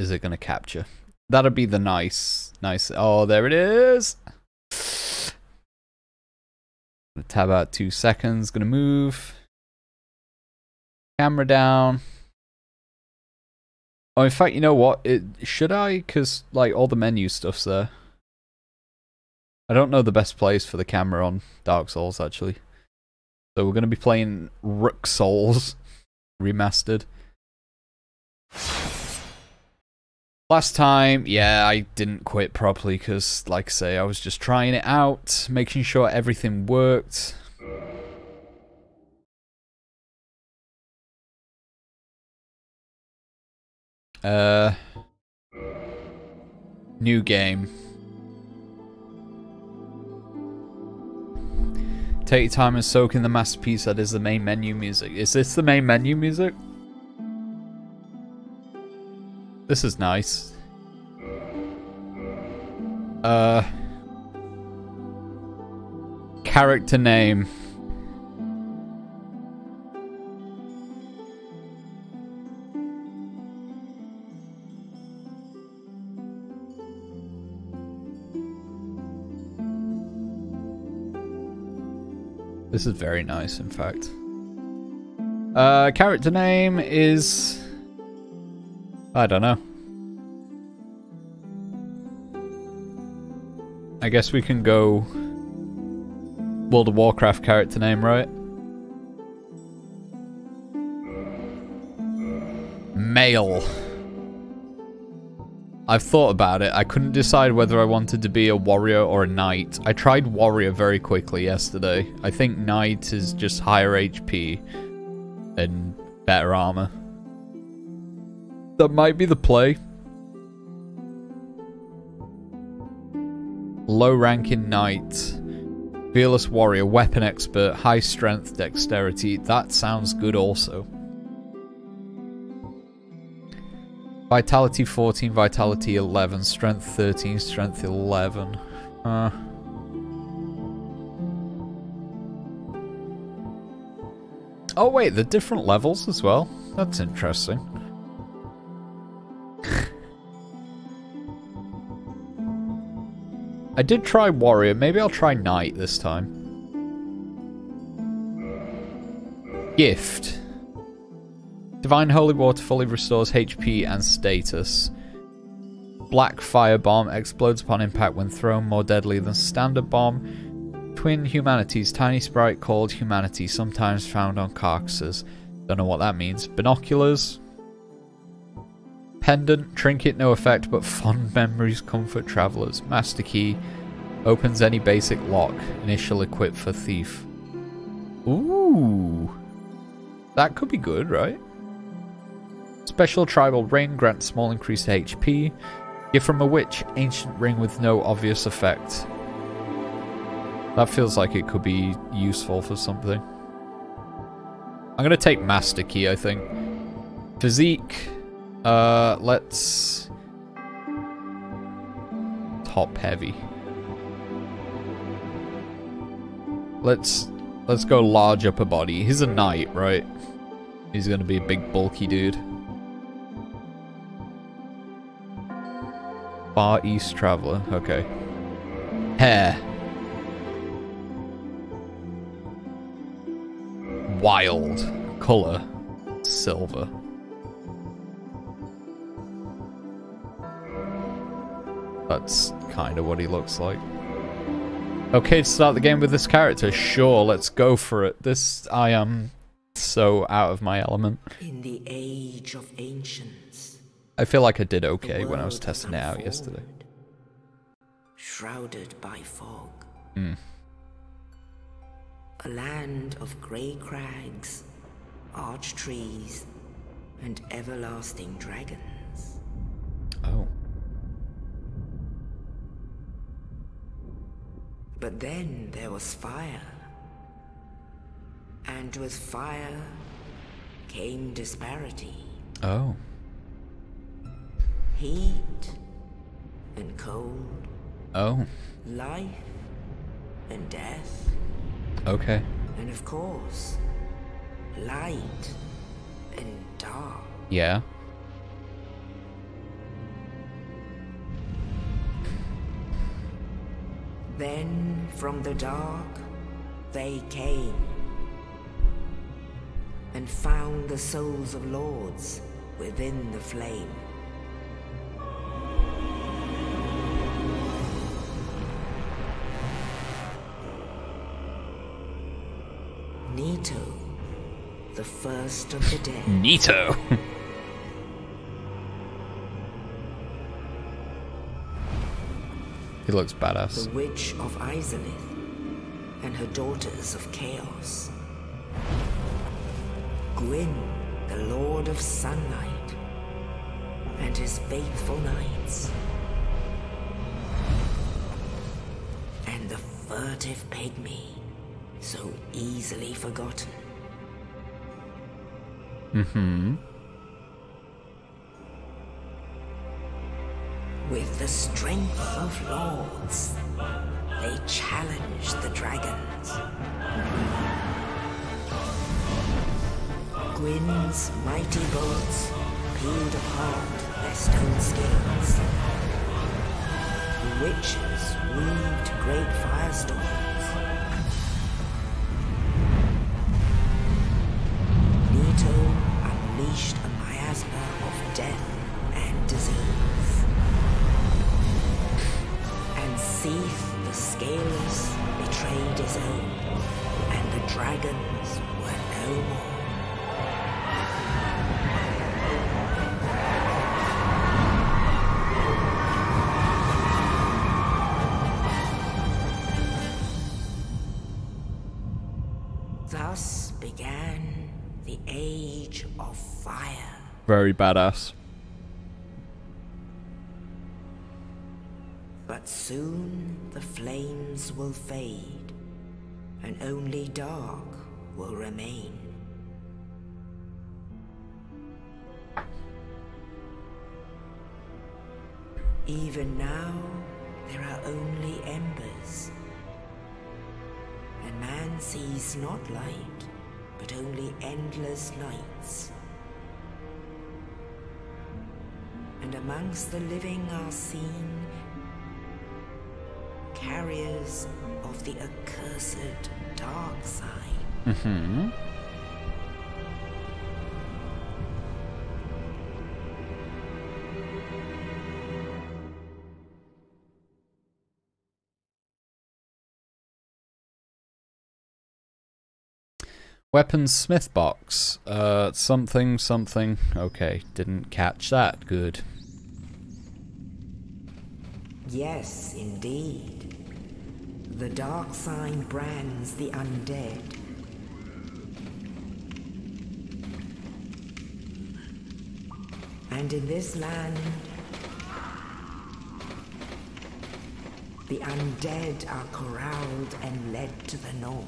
is it going to capture? That'd be the nice. Oh, there it is. Gonna tab out 2 seconds. Gonna move. Camera down. Oh, in fact, you know what? Should I? Because, like, all the menu stuff's there. I don't know the best place for the camera on Dark Souls, actually. So we're gonna be playing Dark Souls Remastered. Last time, yeah, I didn't quit properly because, like I say, I was just trying it out, making sure everything worked. New game. Take your time and soak in the masterpiece that is the main menu music. Is this the main menu music? This is nice. Character name. This is very nice, in fact. Character name is... I don't know. I guess we can go World of Warcraft character name, right? Male. I've thought about it. I couldn't decide whether I wanted to be a warrior or a knight. I tried warrior very quickly yesterday. I think knight is just higher HP and better armor. That might be the play. Low ranking knight. Fearless warrior. Weapon expert. High strength. Dexterity. That sounds good also. Vitality 14. Vitality 11. Strength 13. Strength 11. Oh wait, they're different levels as well. That's interesting. I did try warrior. Maybe I'll try knight this time. Gift. Divine Holy Water fully restores HP and status. Black Fire Bomb explodes upon impact when thrown, more deadly than standard bomb. Twin Humanities. Tiny sprite called Humanity, sometimes found on carcasses. Don't know what that means. Binoculars. Pendant, trinket, no effect, but fond memories comfort travelers. Master key, opens any basic lock. Initial equip for thief. Ooh, that could be good, right? Special tribal ring, grants small increase to HP. Gift from a witch, ancient ring with no obvious effect. That feels like it could be useful for something. I'm gonna take master key, I think. Physique. Let's top heavy. Let's go large upper body. He's a knight, right? He's gonna be a big bulky dude. Far East Traveler, okay. Hair. Wild. Color. Silver. That's kind of what he looks like. Okay, to start the game with this character. Sure, let's go for it. This, I am so out of my element. In the age of ancients, I feel like I did okay when I was testing it out yesterday. Shrouded by fog. A land of grey crags, arch trees, and everlasting dragons. Oh. But then there was fire, and with fire came disparity. Oh. Heat and cold. Oh. Life and death. Okay. And of course, light and dark. Yeah. Then, from the dark, they came and found the souls of lords within the flame. Nito, the first of the dead. Nito. He looks badass. The witch of Isolith and her daughters of chaos. Gwyn, the lord of sunlight, and his faithful knights. And the furtive pygmy, so easily forgotten. Mm-hmm. With the strength of lords, they challenged the dragons. Gwyn's mighty bolts peeled apart their stone scales. The witches weaved great firestorms. Nito unleashed a miasma of death and disease. And Seath the Scaleless betrayed his own, and the dragons were no more. Thus began the Age of Fire. Very badass. But soon the flames will fade, and only dark will remain. Even now, there are only embers, and man sees not light, but only endless nights. And amongst the living are seen carriers of the accursed dark side. Mm-hmm. Weapons smith box. Something. Okay, didn't catch that. Good. Yes, indeed. The dark sign brands the undead. And in this land, the undead are corralled and led to the north.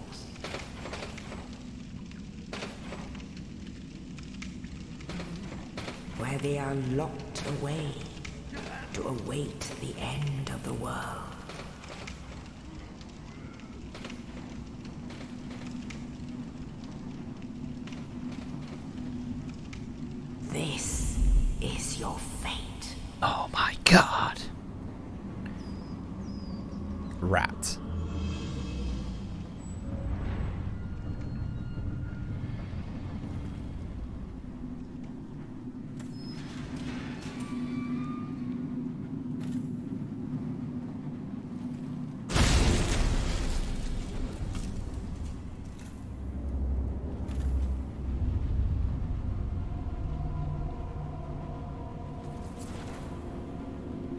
Where they are locked away to await the end of the world. This is your fate. Oh my god. Rat.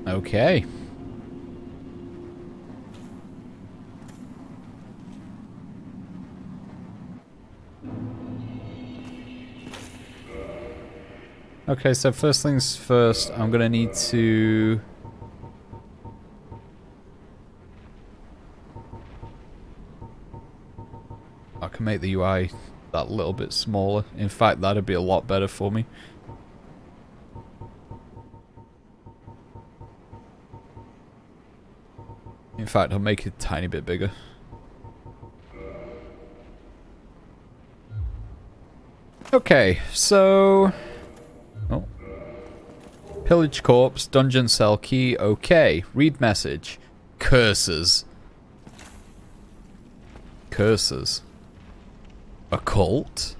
Okay. Okay, so first things first, I'm gonna need to... I can make the UI that little bit smaller. In fact, that'd be a lot better for me. In fact, I'll make it a tiny bit bigger. Okay, so... Oh. Pillage corpse, dungeon cell key, okay. Read message. Curses. curses. A cult?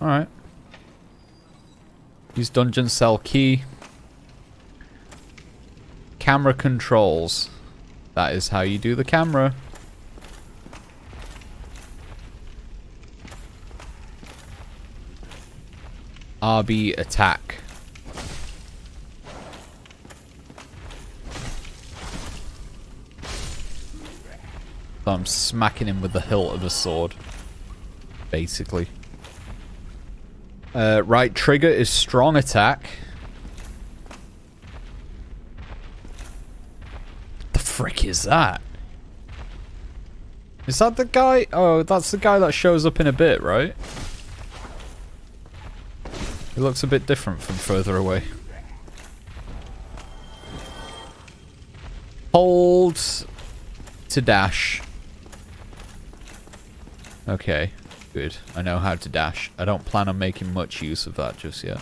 Alright. Use dungeon cell key. Camera controls. That is how you do the camera. RB attack. So I'm smacking him with the hilt of a sword, basically. Right trigger is strong attack. What the frick is that? Is that the guy? Oh, that's the guy that shows up in a bit, right? He looks a bit different from further away. Hold to dash. Okay, good. I know how to dash. I don't plan on making much use of that just yet.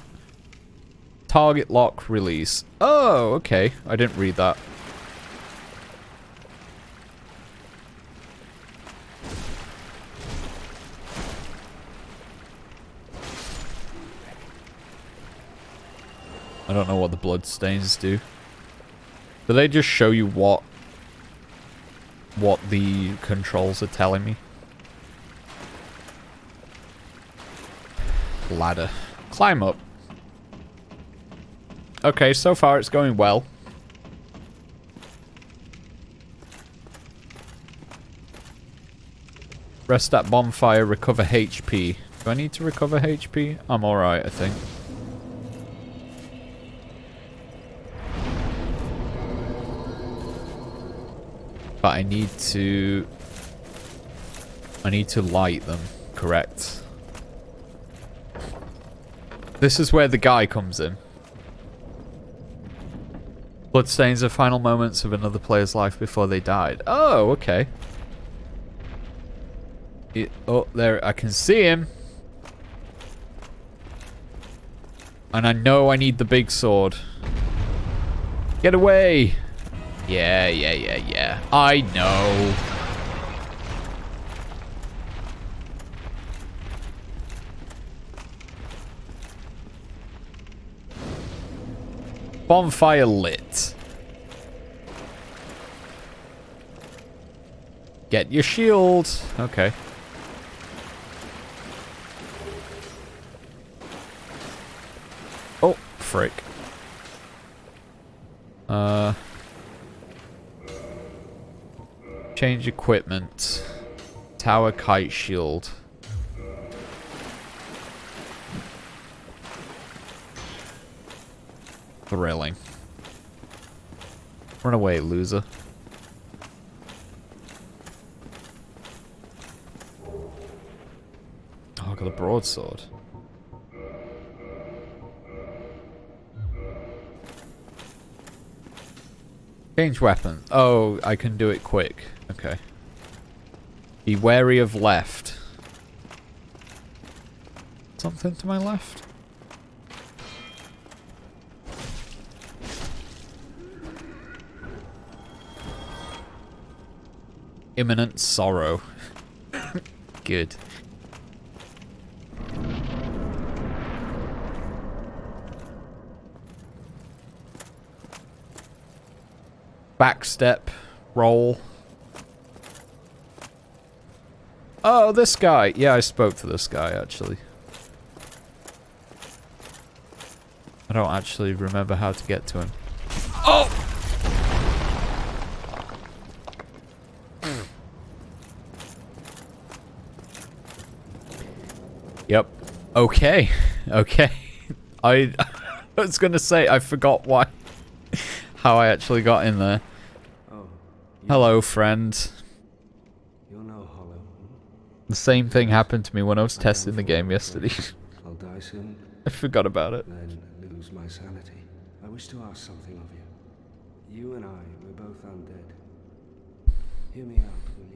Target lock release. Oh, okay. I didn't read that. I don't know what the blood stains do. Do they just show you what the controls are telling me? Ladder. Climb up. Okay, so far it's going well. Rest at bonfire, recover HP. Do I need to recover HP? I'm alright, I think. But I need to light them, correct? This is where the guy comes in. Bloodstains are final moments of another player's life before they died. Oh, okay. Oh, there, I can see him. And I know I need the big sword. Get away! Yeah, yeah, yeah, yeah. I know. Bonfire lit. Get your shield. Okay. Oh, frick. Change equipment. Tower kite shield. Thrilling. Run away, loser. Oh, I got a broadsword. Change weapon. Oh, I can do it quick. Okay. Be wary of left. Something to my left? Imminent sorrow. Good. Backstep, roll. Oh, this guy. Yeah, I spoke to this guy, actually. I don't actually remember how to get to him. Oh! Yep. Okay. Okay. I was gonna say I forgot why, how I actually got in there. Oh, hello, friend. You're no hollow. The same thing happened to me when I was testing the game yesterday. I'll die soon. I forgot about it. Then lose my sanity. I wish to ask something of you. You and I, we're both undead. Hear me out, will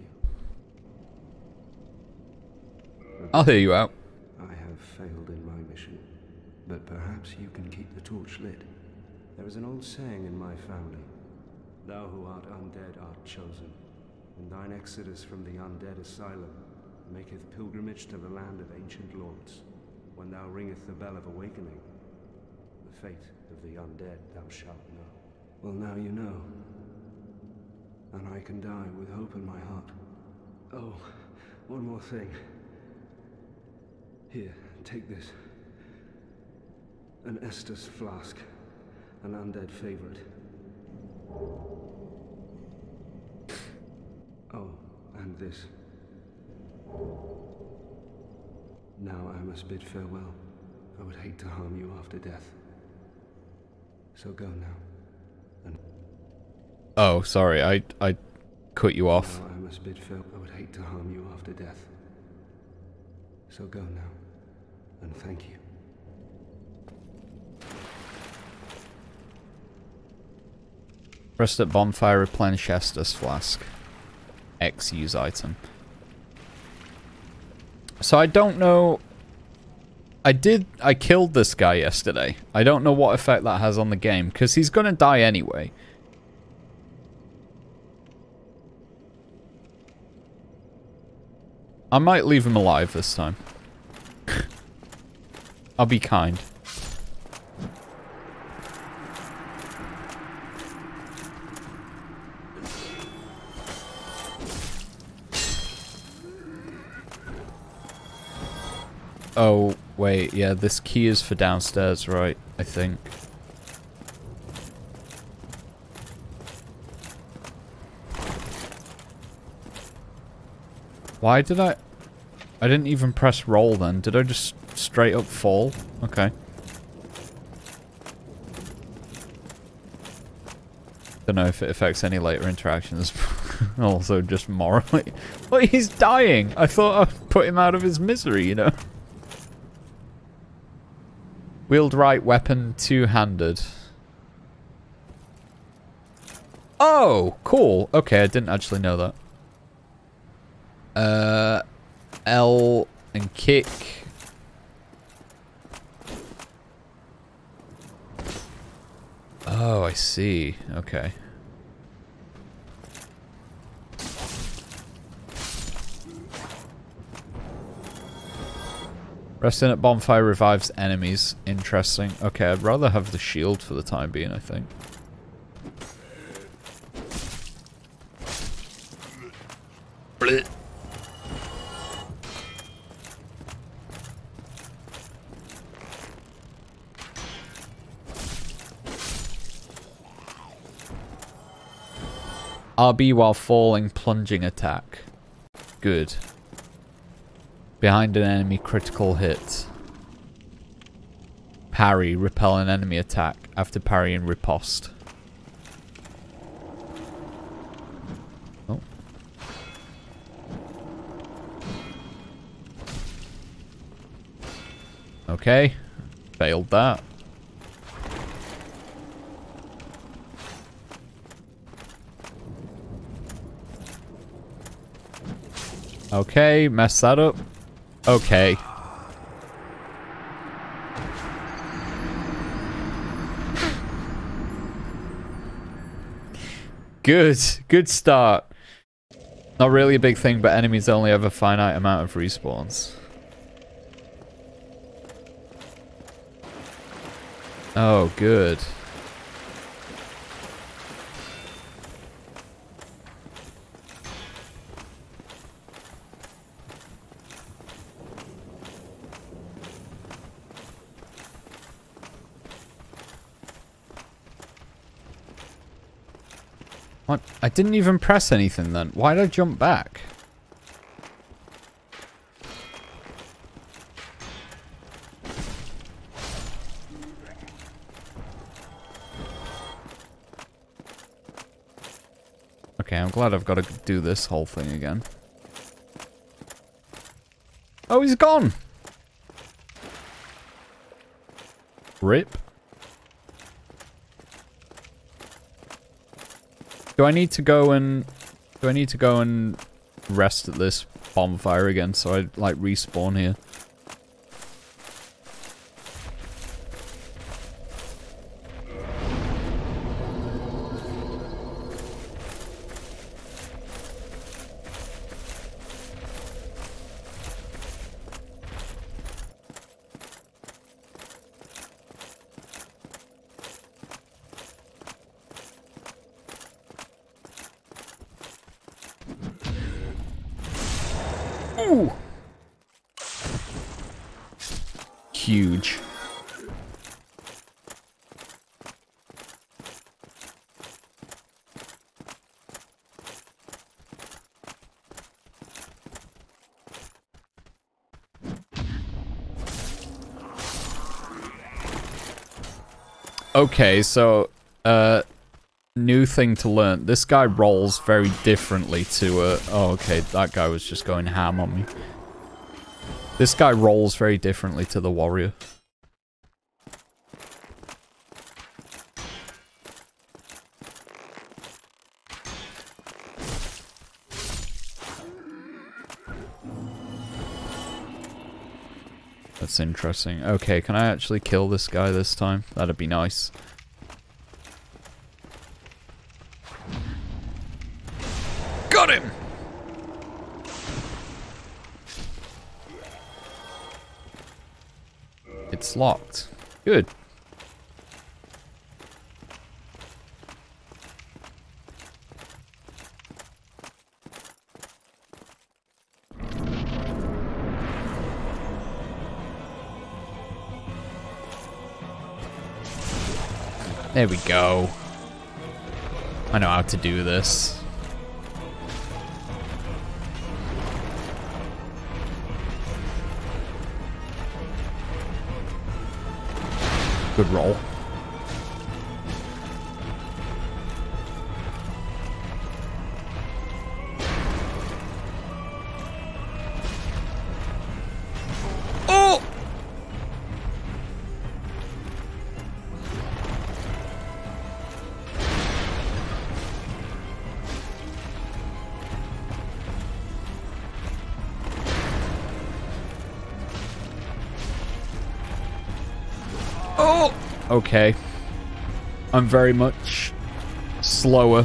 you? I'll hear you out. Failed in my mission, but perhaps you can keep the torch lit. There is an old saying in my family, thou who art undead art chosen. and thine exodus from the undead asylum maketh pilgrimage to the land of ancient lords, when thou ringeth the bell of awakening. The fate of the undead thou shalt know. Well, now you know, and I can die with hope in my heart. Oh, one more thing. Here, take this. An Estus flask, an undead favorite. Oh, and this. Now I must bid farewell. I would hate to harm you after death. So go now. And oh, sorry, I cut you off. Now I must bid farewell. I would hate to harm you after death. So go now, and thank you. Rest at bonfire, replenish Estus flask. Use item. So I don't know. I killed this guy yesterday. I don't know what effect that has on the game, because he's gonna die anyway. I might leave him alive this time. I'll be kind. Oh, wait, yeah, this key is for downstairs, right, I think. Why did I didn't even press roll then. Did I just straight up fall? Okay. Don't know if it affects any later interactions. Also, just morally. Well, he's dying! I thought I'd put him out of his misery, you know? Wield right weapon two-handed. Oh, cool. Okay, I didn't actually know that. L and kick. Oh, I see. Okay. Resting at bonfire revives enemies. Interesting. Okay, I'd rather have the shield for the time being, I think. Blech. RB while falling, plunging attack. Good. Behind an enemy, critical hit. Parry, repel an enemy attack. After parry and riposte. Oh. Okay. Failed that. Okay, messed that up. Okay. Good. Good start. Not really a big thing, but enemies only have a finite amount of respawns. Oh, good. What? I didn't even press anything then. Why did I jump back? Okay, I'm glad I've got to do this whole thing again. Oh, he's gone! RIP. Do I need to go and rest at this bonfire again so I like respawn here? Ooh! Huge. Okay, so, new thing to learn. This guy rolls very differently to a... Oh, okay, that guy was just going ham on me. This guy rolls very differently to the warrior. That's interesting. Okay, can I actually kill this guy this time? That'd be nice. Got him! It's locked. Good. There we go. I know how to do this. Good roll. Okay, I'm very much slower.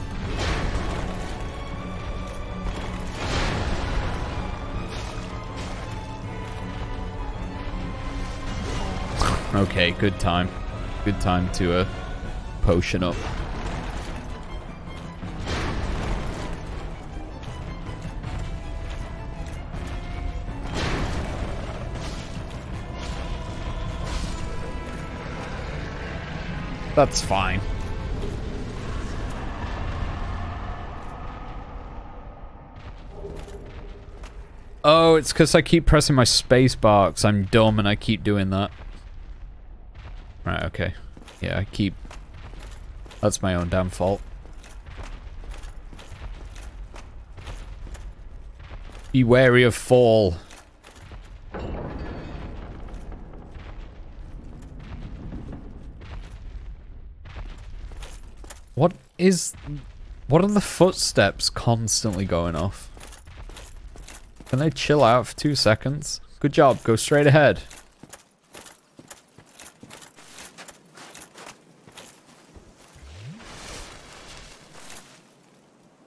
Okay, good time. Good time to potion up. That's fine. Oh, it's because I keep pressing my space bar because I'm dumb and I keep doing that. Right, okay. Yeah, I keep... That's my own damn fault. Be wary of fall. What are the footsteps constantly going off? Can they chill out for 2 seconds? Good job, go straight ahead.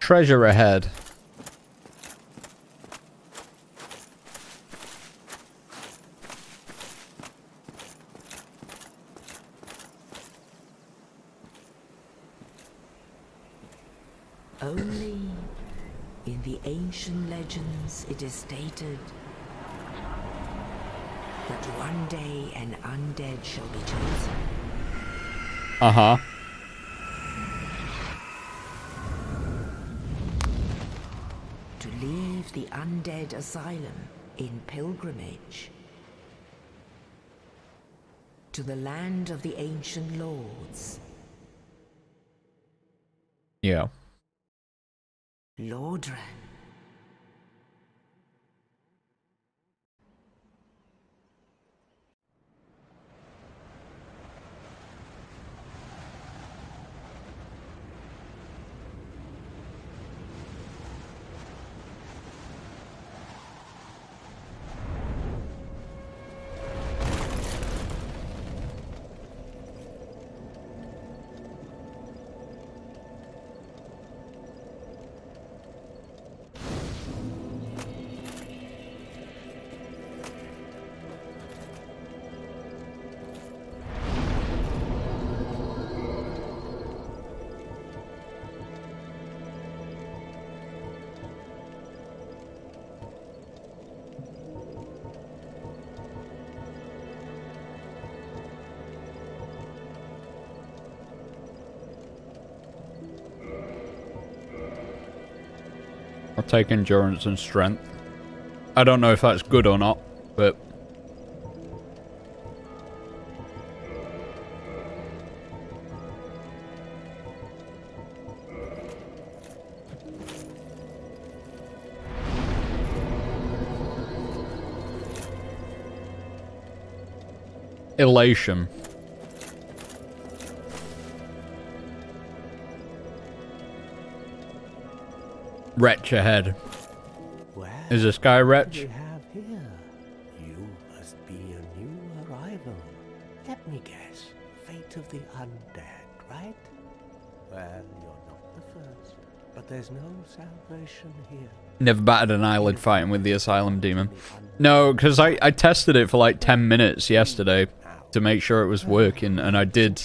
Treasure ahead. It is stated that one day an undead shall be chosen. Uh-huh. To leave the undead asylum in pilgrimage to the land of the ancient lords. Yeah. Lordran. I'll take endurance and strength. I don't know if that's good or not, but... elation. Wretch ahead. Where is this guy Wretch? We have here. You must be a new arrival. Let me guess. Fate of the undead, right? Well, you're not the first, but there's no salvation here. Never batted an eyelid fighting with the asylum demon. No, because I tested it for like 10 minutes yesterday to make sure it was working, and I did.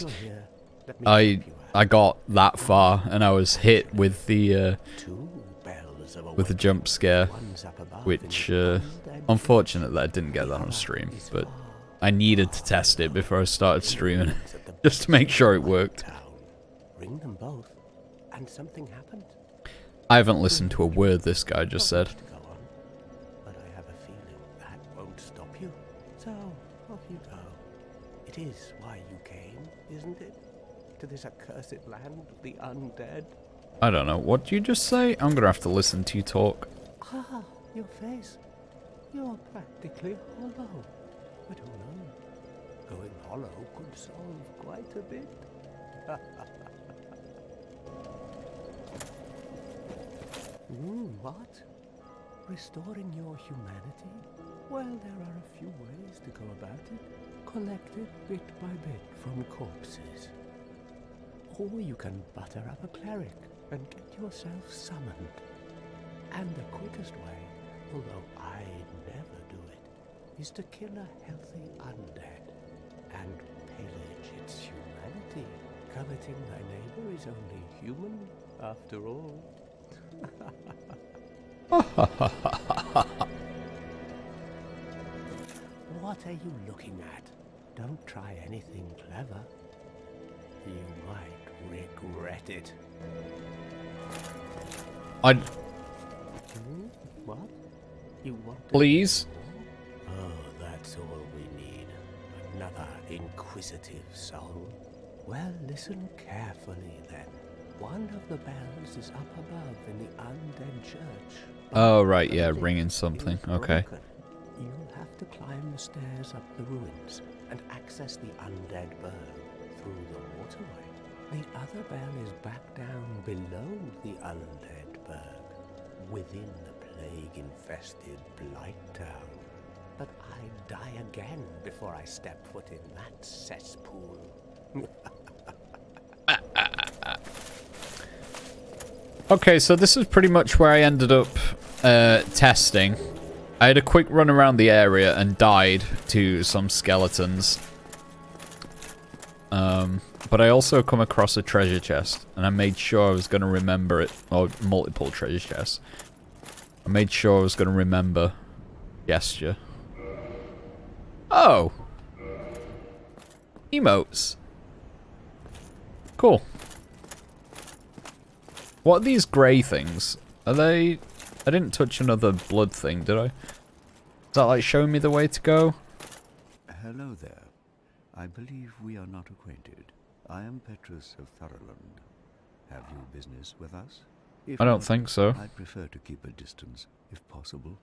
I got that far, and I was hit with the jump scare, which unfortunate that I didn't get that on stream, but I needed to test it before I started streaming just to make sure it worked. Ring them both, and something happened. I haven't listened to a word this guy just said. But I have a feeling that won't stop you. So off you go. It is why you came, isn't it? To this accursed land of the undead. I don't know. What did you just say? I'm gonna have to listen to you talk. Ah, your face. You're practically hollow. But who knows? Going hollow could solve quite a bit. What? Restoring your humanity? Well, there are a few ways to go about it. Collect it bit by bit from corpses. Or you can butter up a cleric and get yourself summoned. And the quickest way, although I never do it, is to kill a healthy undead and pillage its humanity. Coveting thy neighbor is only human, after all. What are you looking at? Don't try anything clever. You might regret it. What? You want? Please? Oh, that's all we need. Another inquisitive soul. Well, listen carefully then. One of the bells is up above in the undead church. Oh, right, yeah, ringing something. Okay. You'll have to climb the stairs up the ruins and access the undead burrow through the waterway. The other bell is back down below the undead burg, within the plague-infested Blighttown. But I'd die again before I step foot in that cesspool. Okay, so this is pretty much where I ended up testing. I had a quick run around the area and died to some skeletons. But I also come across a treasure chest, and I made sure I was going to remember it. Or multiple treasure chests. I made sure I was going to remember gesture. Oh! Emotes. Cool. What are these grey things? Are they... I didn't touch another blood thing, did I? Is that like showing me the way to go? Hello there. I believe we are not acquainted. I am Petrus of Thorolund. Have you business with us? If I don't think so. I prefer to keep a distance, if possible.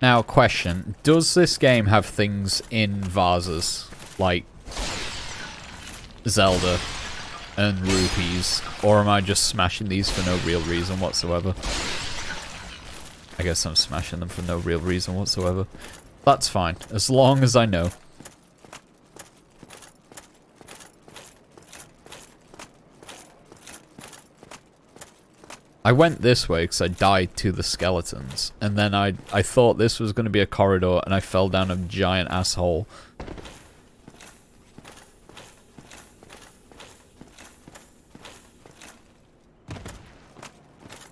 Now, question. Does this game have things in vases? Like... Zelda and rupees, or am I just smashing these for no real reason whatsoever? I guess I'm smashing them for no real reason whatsoever. That's fine, as long as I know. I went this way because I died to the skeletons, and then I thought this was going to be a corridor, and I fell down a giant asshole.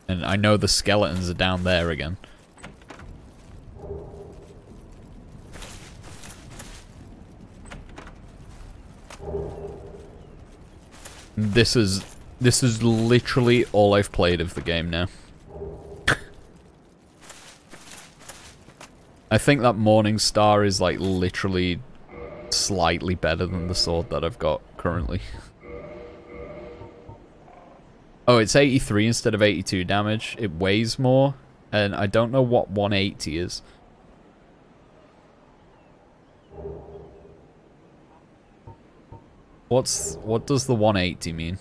And I know the skeletons are down there again. This is literally all I've played of the game now. I think that Morning Star is like literally slightly better than the sword that I've got currently. Oh, it's 83 instead of 82 damage. It weighs more, and I don't know what 180 is. What does the 180 mean?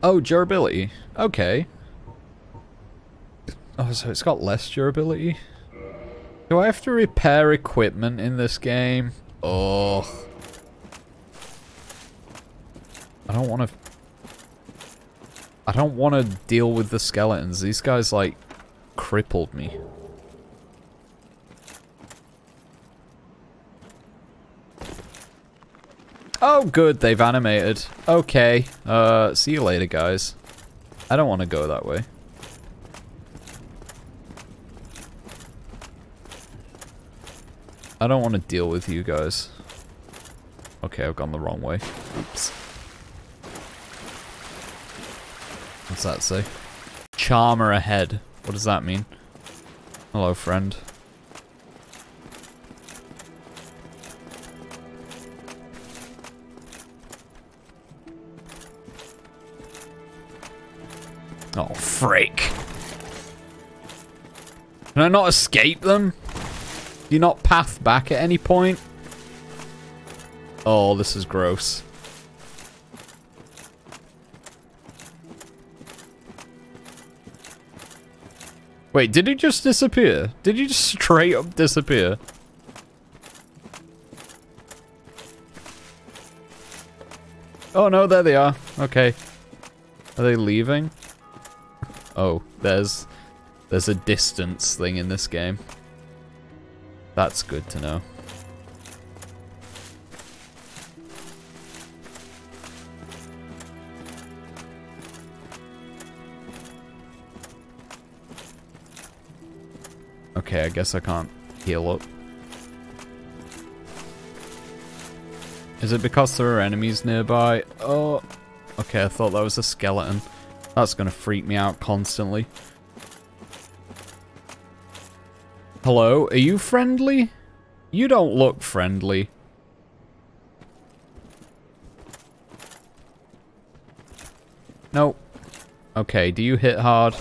Oh, durability. Okay. Oh, so it's got less durability. Do I have to repair equipment in this game? Oh. I don't want to deal with the skeletons. These guys, like, crippled me. Oh, good. They've animated. Okay. See you later, guys. I don't want to go that way. I don't want to deal with you guys. Okay, I've gone the wrong way. Oops. What's that say? Charmer ahead. What does that mean? Hello, friend. Oh, freak. Can I not escape them? Do you not path back at any point? Oh, this is gross. Wait, did he just disappear? Did he just straight up disappear? Oh no, there they are. Okay. Are they leaving? Oh, there's a distance thing in this game. That's good to know. Okay, I guess I can't heal up. Is it because there are enemies nearby? Oh, okay, I thought that was a skeleton. That's gonna freak me out constantly. Hello, are you friendly? You don't look friendly. Nope. Okay, do you hit hard?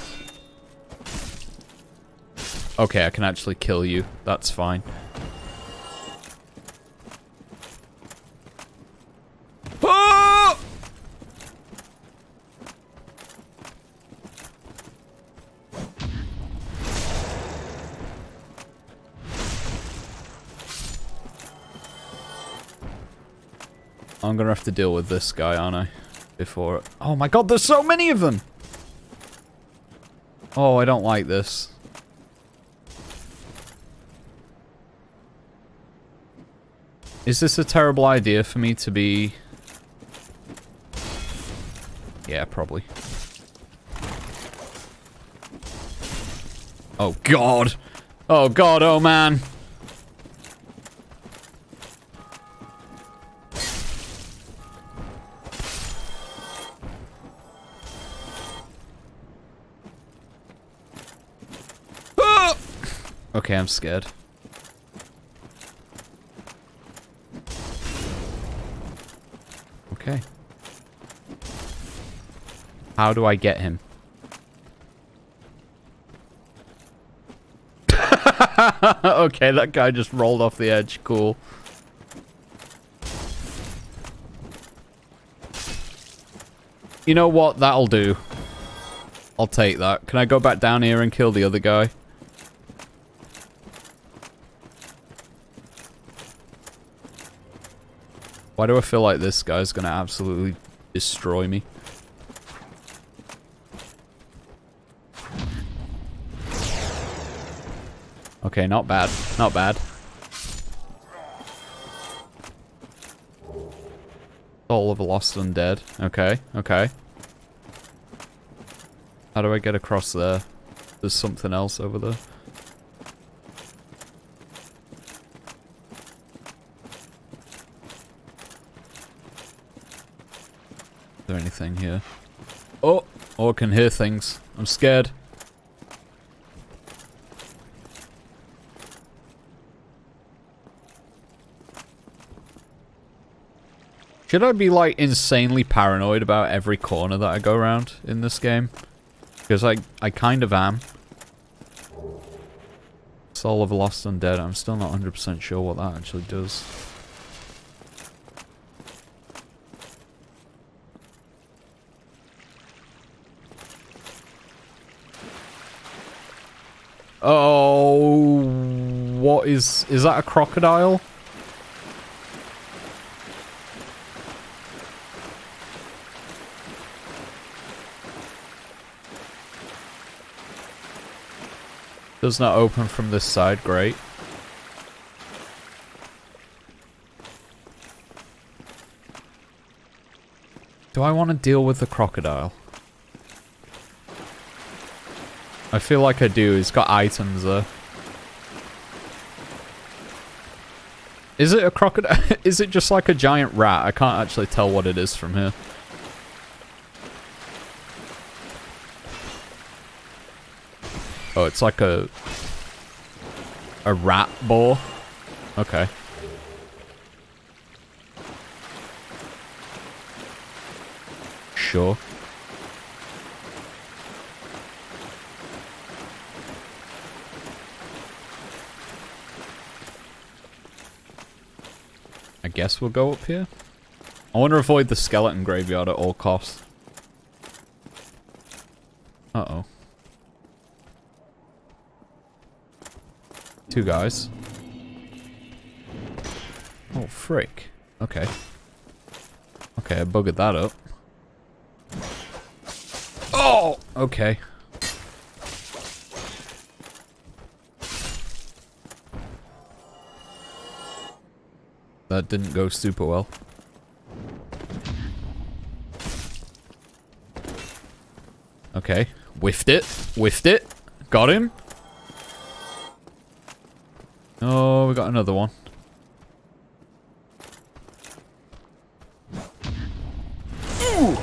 Okay, I can actually kill you. That's fine. Oh! I'm gonna have to deal with this guy, aren't I? Before... Oh my god, there's so many of them! Oh, I don't like this. Is this a terrible idea for me to be... Yeah, probably. Oh god! Oh god, oh man! Ah! Okay, I'm scared. Okay. How do I get him? Okay, that guy just rolled off the edge. Cool. You know what? That'll do. I'll take that. Can I go back down here and kill the other guy? Why do I feel like this guy's gonna absolutely destroy me? Okay, not bad. Not bad. All of Lost Undead. Okay, okay. How do I get across there? There's something else over there. there anything here? Oh, I can hear things. I'm scared. Should I be, like, insanely paranoid about every corner that I go around in this game? Because I kind of am. Soul of Lost and Dead. I'm still not 100% sure what that actually does. Oh, what is that a crocodile? Does not open from this side, great. Do I want to deal with the crocodile? I feel like I do, it's got items there. Is it a crocodile? Is it just like a giant rat? I can't actually tell what it is from here. Oh, it's like a rat ball. Okay. Sure. I guess we'll go up here. I want to avoid the skeleton graveyard at all costs. Uh-oh. Two guys. Oh, frick. Okay. Okay, I buggered that up. Oh! Okay. That didn't go super well. Okay. Whiffed it. Whiffed it. Got him. Oh, we got another one. Ooh!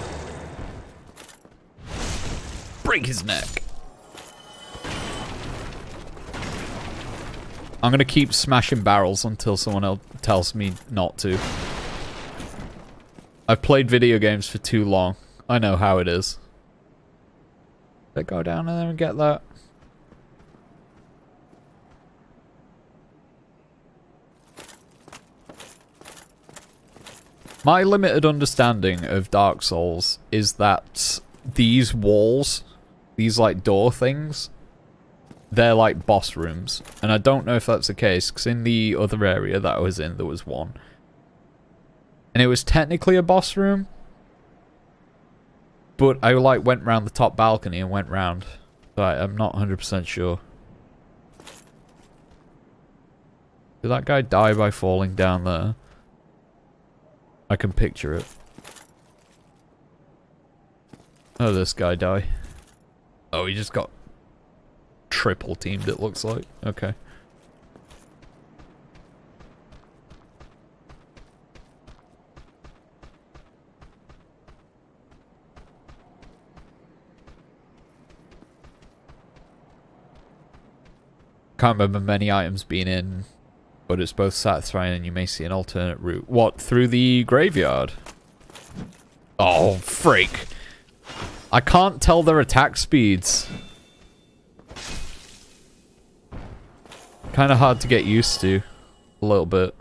Break his neck. I'm gonna keep smashing barrels until someone else tells me not to. I've played video games for too long. I know how it is. Let's go down and then get that. My limited understanding of Dark Souls is that these walls, these like door things, they're like boss rooms. And I don't know if that's the case, because in the other area that I was in, there was one. And it was technically a boss room, but I like went round the top balcony and went round. So I'm not 100% sure. Did that guy die by falling down there? I can picture it. Oh, this guy died. Oh, he just got triple teamed, it looks like. Okay. Can't remember many items being in, but it's both satisfying and you may see an alternate route. What, through the graveyard? Oh, freak. I can't tell their attack speeds. Kind of hard to get used to. A little bit.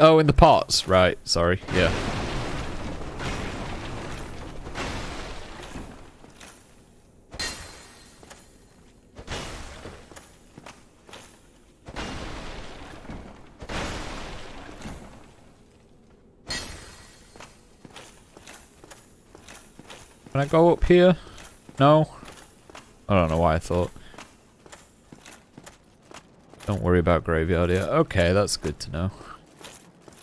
Oh, in the pots. Right, sorry. Yeah. Can I go up here? No? I don't know why I thought. Don't worry about graveyard here. Okay, that's good to know.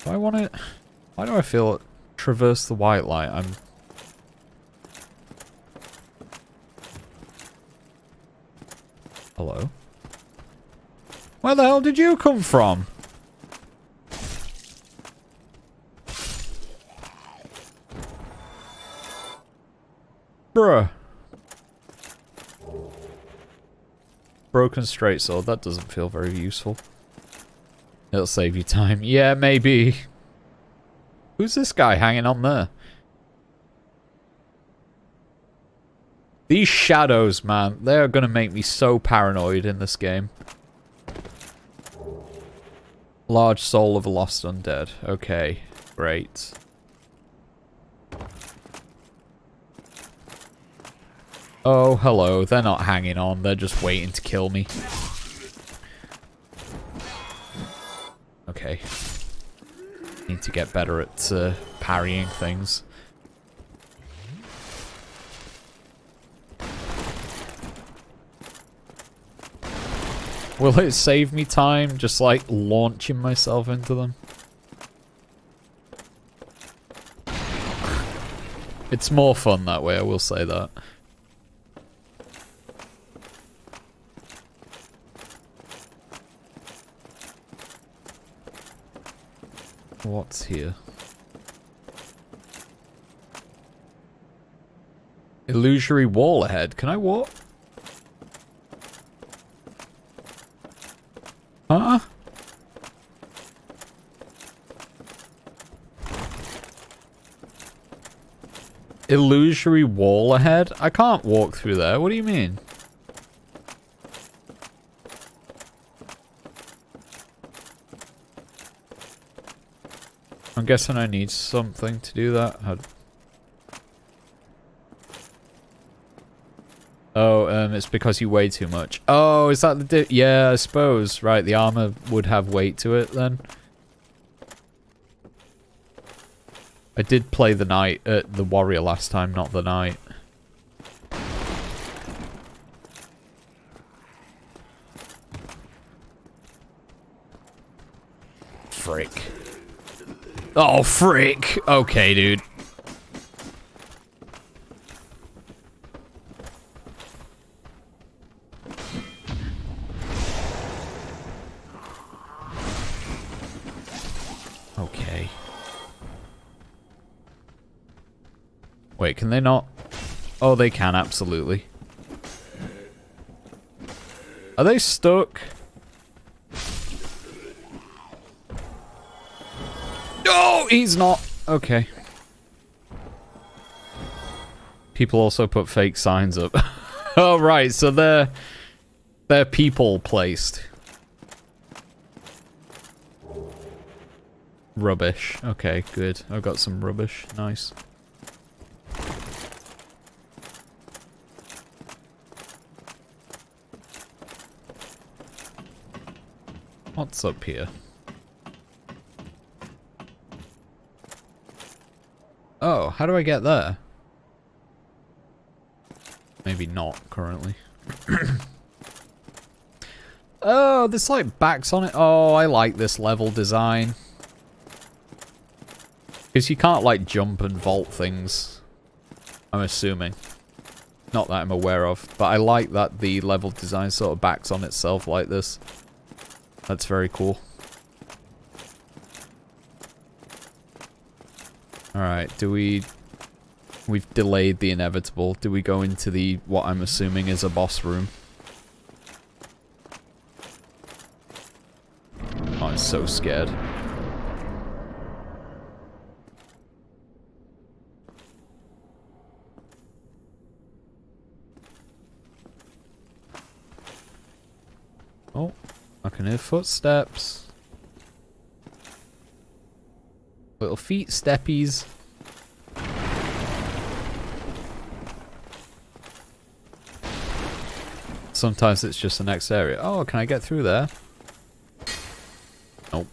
Do I want to... Why do I feel it? Traverse the white light. I'm... Hello? Where the hell did you come from? Bruh. Broken straight sword, that doesn't feel very useful. It'll save you time. Yeah, maybe. Who's this guy hanging on there? These shadows, man, they're gonna make me so paranoid in this game. Large soul of a lost undead. Okay, great. Oh, hello. They're not hanging on. They're just waiting to kill me. Okay. Need to get better at parrying things. Will it save me time just like launching myself into them? It's more fun that way, I will say that. What's here? Illusory wall ahead. Can I walk? Huh? Illusory wall ahead? I can't walk through there. What do you mean? I'm guessing I need something to do that. It's because you weigh too much. Oh, is that the dip? Yeah, I suppose. Right, the armor would have weight to it then. I did play the knight, the warrior last time, not the knight. Frick. Oh, frick! Okay, dude. Okay. Wait, can they not? Oh, they can, absolutely. Are they stuck? He's not. Okay. People also put fake signs up. Oh, right. So they're people placed. Rubbish. Okay, good. I've got some rubbish. Nice. What's up here? Oh, how do I get there? Maybe not currently. Oh, this like backs on it. Oh, I like this level design. Because you can't like jump and vault things. I'm assuming. Not that I'm aware of. But I like that the level design sort of backs on itself like this. That's very cool. Alright, do we... We've delayed the inevitable. Do we go into the... what I'm assuming is a boss room? Oh, I'm so scared. Oh, I can hear footsteps. Little feet, steppies. Sometimes it's just the next area. Oh, can I get through there? Nope.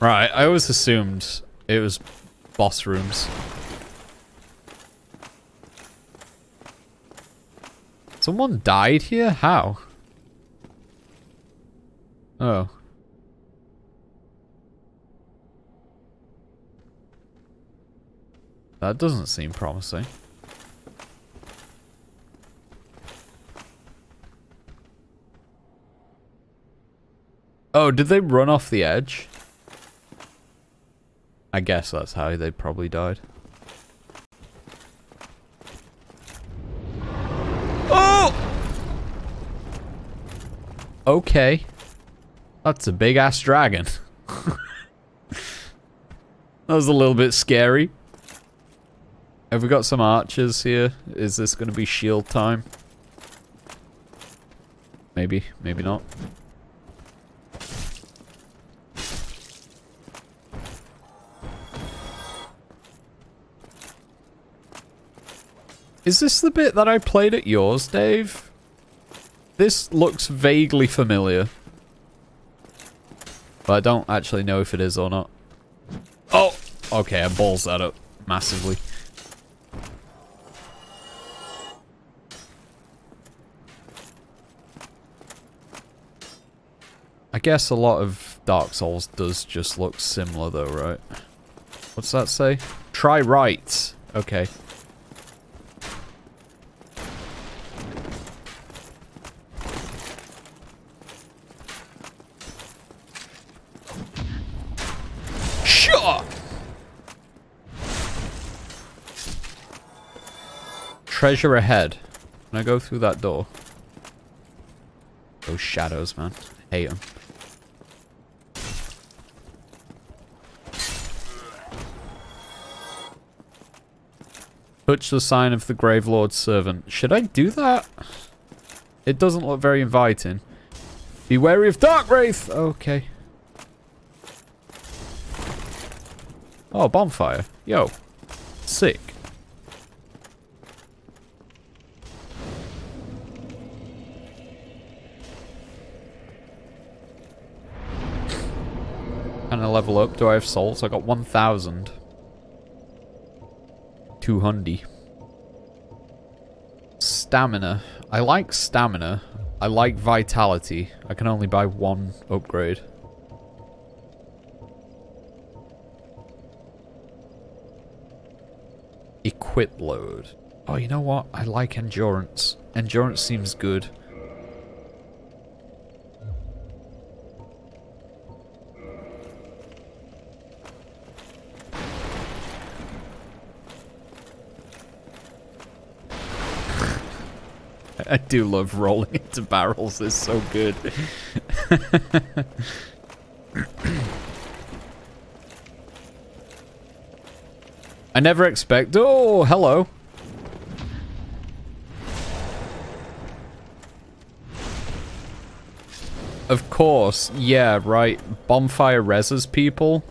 Right, I always assumed it was boss rooms. Someone died here? How? Oh. That doesn't seem promising. Oh, did they run off the edge? I guess that's how they probably died. Okay. That's a big-ass dragon. That was a little bit scary. Have we got some archers here? Is this going to be shield time? Maybe, maybe not. Is this the bit that I played at yours, Dave? This looks vaguely familiar. But I don't actually know if it is or not. Oh! Okay, I balls that up massively. I guess a lot of Dark Souls does just look similar though, right? What's that say? Try right. Okay. Treasure ahead. Can I go through that door? Those shadows, man. I hate them. Touch the sign of the Gravelord Servant. Should I do that? It doesn't look very inviting. Be wary of Dark Wraith! Okay. Oh, bonfire. Yo. Sick. Level up. Do I have souls? I got 1,000. 200. Stamina. I like stamina. I like vitality. I can only buy one upgrade. Equip load. Oh, you know what? I like endurance. Endurance seems good. I do love rolling into barrels, it's so good. I never expect... Oh, hello. Of course, yeah, right. Bonfire reses people.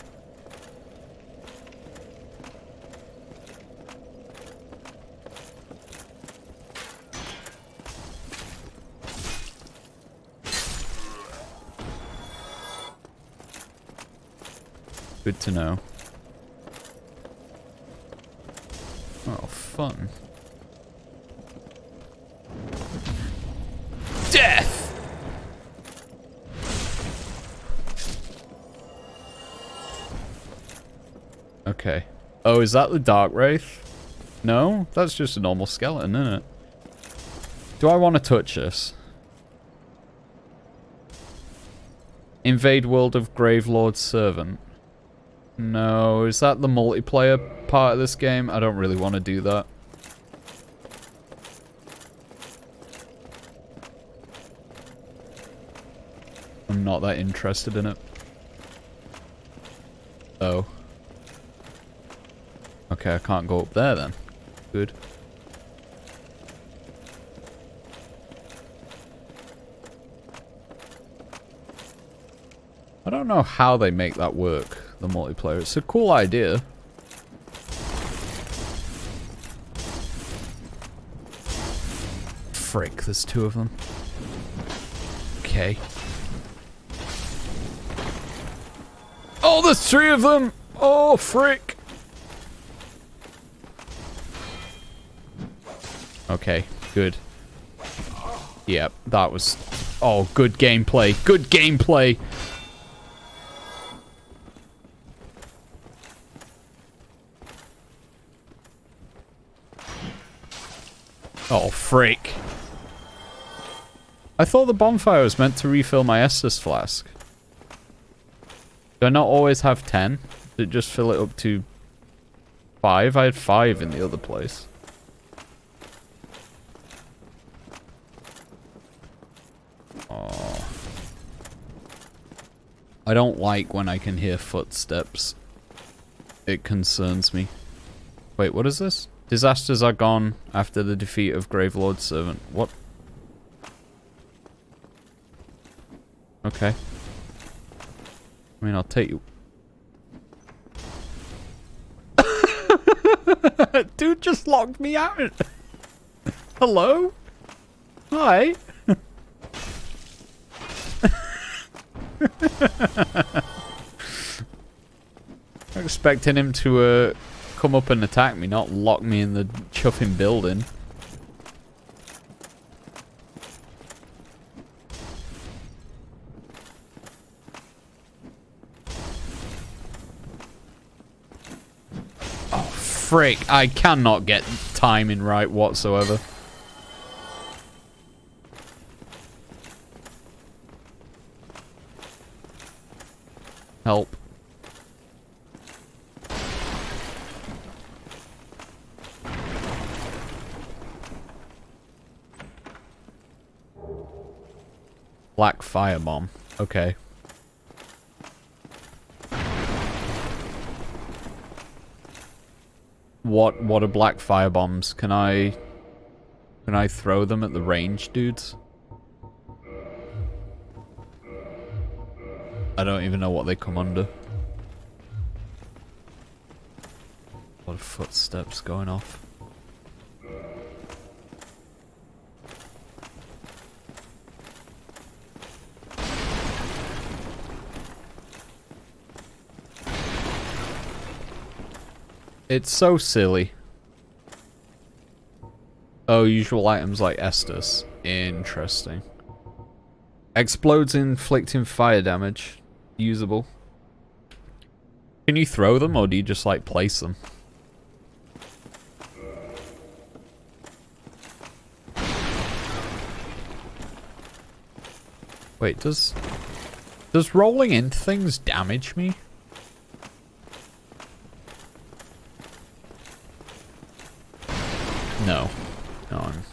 Good to know. Oh, fun. Death! Okay. Oh, is that the Dark Wraith? No? That's just a normal skeleton, isn't it? Do I want to touch this? Invade World of Gravelord Servant. No, is that the multiplayer part of this game? I don't really want to do that. I'm not that interested in it. Oh. Okay, I can't go up there then. Good. I don't know how they make that work. The multiplayer. It's a cool idea. Frick, there's two of them. Okay. Oh, there's three of them! Oh, frick! Okay, good. Yeah, that was... Oh, good gameplay. Good gameplay! Oh, freak. I thought the bonfire was meant to refill my Estus flask. Do I not always have 10? Did it just fill it up to 5? I had 5 in the other place. Oh. I don't like when I can hear footsteps. It concerns me. Wait, what is this? Disasters are gone after the defeat of Gravelord Servant. What? Okay. I mean, I'll take you. Dude just locked me out. Hello? Hi. I'm expecting him to come up and attack me, not lock me in the chuffing building. Oh, frick. I cannot get timing right whatsoever. Help. Black firebomb. Okay. What are black firebombs? Can I throw them at the range dudes? I don't even know what they come under. A lot of footsteps going off. It's so silly. Oh, usual items like Estus. Interesting. Explodes inflicting fire damage. Usable. Can you throw them or do you just like place them? Wait, does rolling into things damage me? No. No, I'm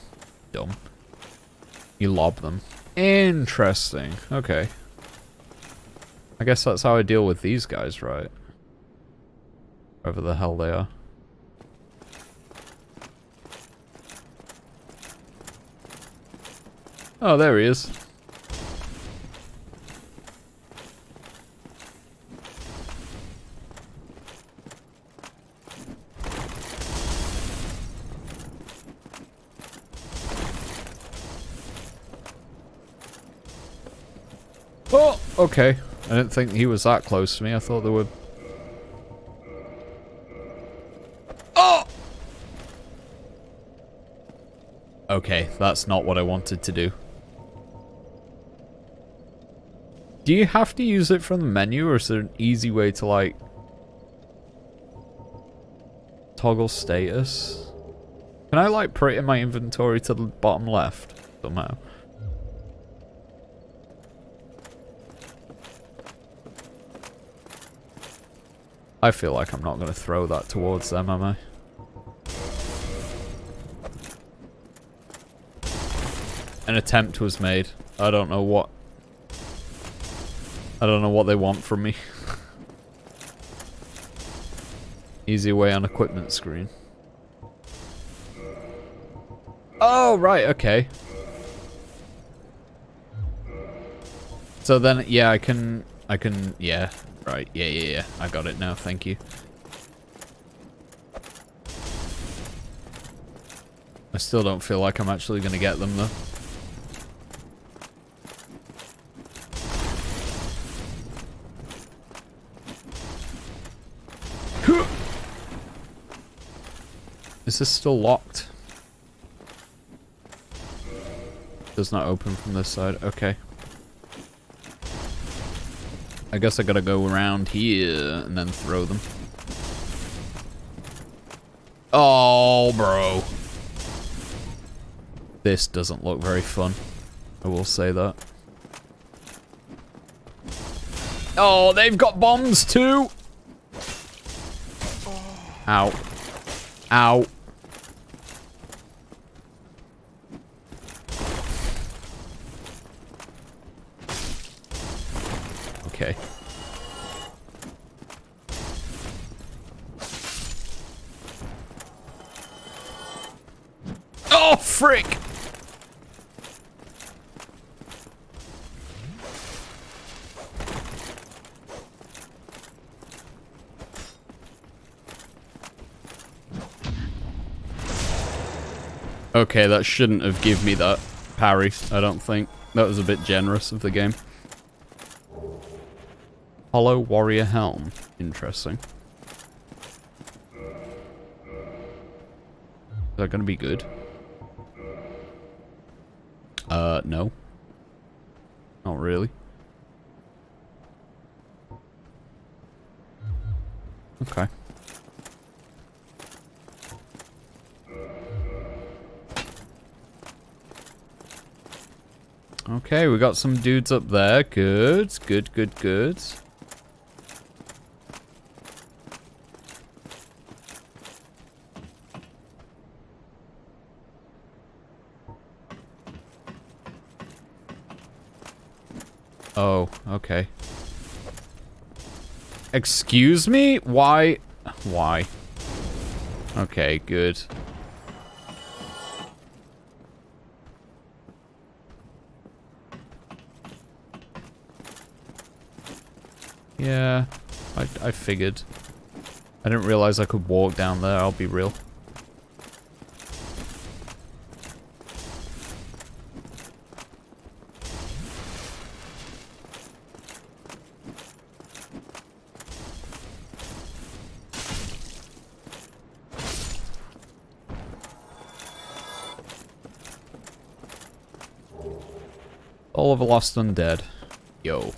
dumb. You lob them. Interesting. Okay. I guess that's how I deal with these guys, right? Wherever the hell they are. Oh, there he is. Oh, okay. I didn't think he was that close to me. I thought they were... Oh! Okay, that's not what I wanted to do. Do you have to use it from the menu, or is there an easy way to, like... toggle status? Can I, like, put it in my inventory to the bottom left somehow? I feel like I'm not going to throw that towards them, am I? An attempt was made. I don't know what they want from me. Easy way on equipment screen. Oh, right, okay. So then, yeah, I can, yeah. Right, yeah, I got it now, thank you. I still don't feel like I'm actually gonna get them, though. Is this still locked? Does not open from this side, okay. I guess I gotta go around here and then throw them. Oh, bro. This doesn't look very fun. I will say that. Oh, they've got bombs too! Ow. Ow. Okay. Oh, frick! Okay, that shouldn't have given me that parry, I don't think. That was a bit generous of the game. Hollow Warrior Helm. Interesting. Is that gonna be good? No. Not really. Okay. Okay, we got some dudes up there. Good, good, good, good. Oh, okay. Excuse me? Why? Why? Okay, good. Yeah, I figured. I didn't realize I could walk down there, I'll be real. All of a lost undead. Yo.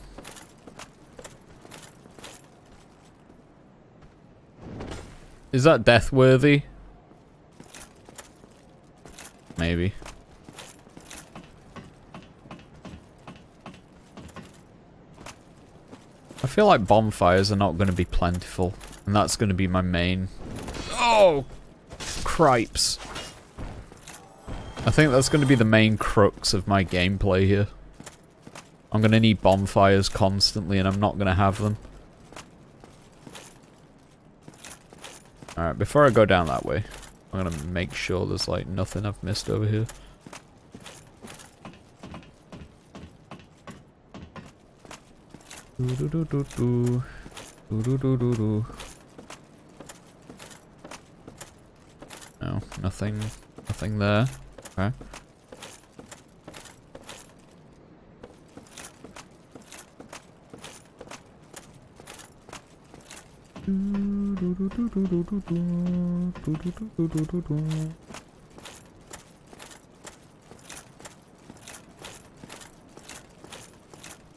Is that death worthy? Maybe. I feel like bonfires are not going to be plentiful, and that's going to be my main. Oh, cripes! I think that's going to be the main crux of my gameplay here. I'm going to need bonfires constantly, and I'm not going to have them. Alright, before I go down that way, I'm gonna make sure there's, like, nothing I've missed over here. Doo-doo-doo-doo-doo. Doo-doo-doo-doo-doo. No, nothing. Nothing there. Okay.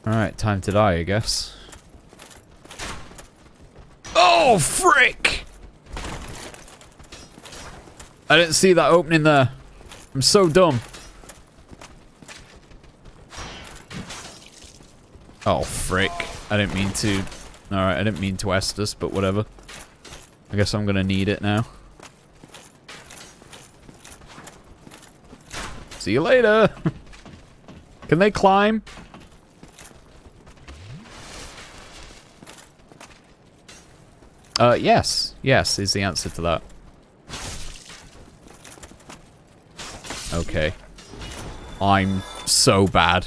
Alright, time to die, I guess. Oh, frick! I didn't see that opening there. I'm so dumb. Oh, frick. I didn't mean to. Alright, I didn't mean to Estus, but whatever. I guess I'm gonna need it now. See you later! Can they climb? Yes. Yes is the answer to that. Okay. I'm so bad.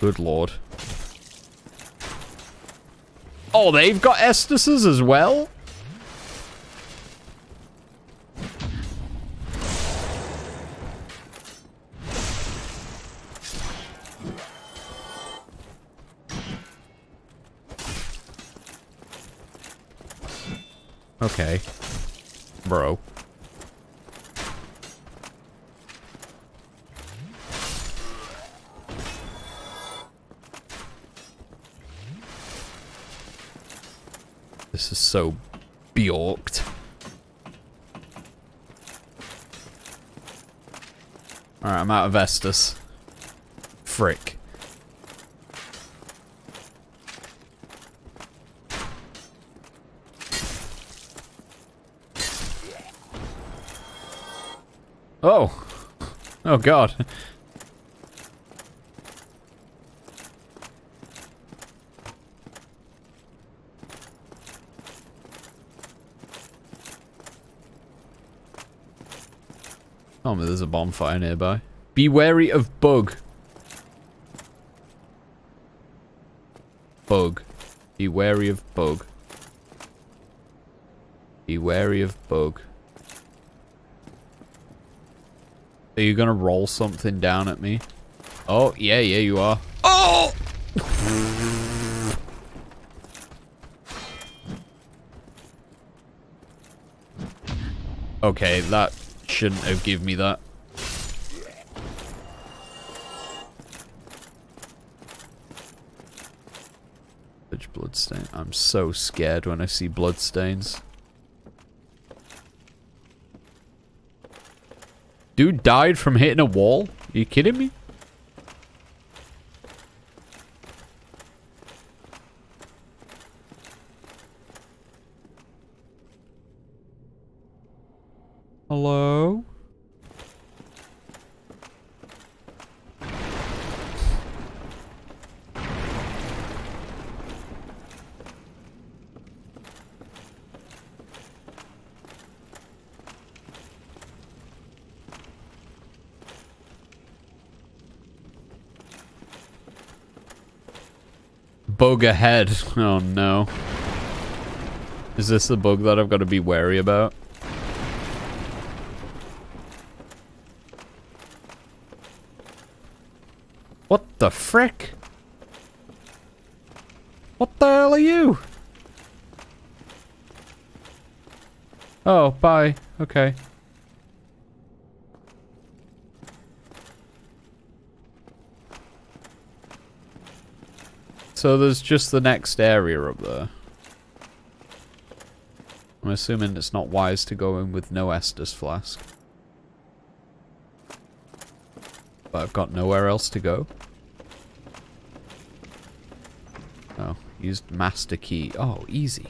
Good lord. Oh, they've got Estuses as well? Okay. Bro. This is so bjorked. Alright, I'm out of Estus. Frick. Oh! Oh god. Oh, there's a bonfire nearby. Be wary of bug. Bug. Be wary of bug. Be wary of bug. Are you gonna roll something down at me? Oh, yeah, yeah, you are. Oh! Okay, that shouldn't have given me that. Such bloodstain. I'm so scared when I see bloodstains. Dude died from hitting a wall? Are you kidding me? Hello? Bug ahead. Oh no. Is this the bug that I've got to be wary about? What the frick? What the hell are you? Oh, bye. Okay. So there's just the next area up there. I'm assuming it's not wise to go in with no Estus flask. But I've got nowhere else to go. Oh, used master key. Oh, easy.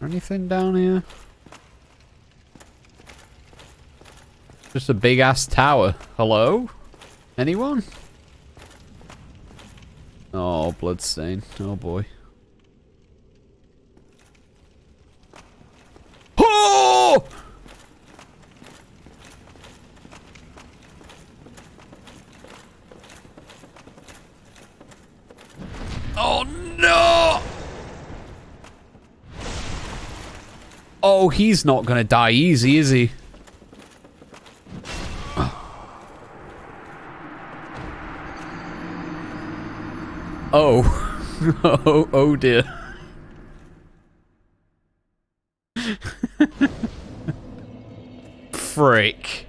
Anything down here? Just a big ass tower. Hello? Anyone? Oh, bloodstain. Oh boy. Oh! Oh no! Oh, he's not gonna die easy, is he? Oh. Oh, oh dear. Frick.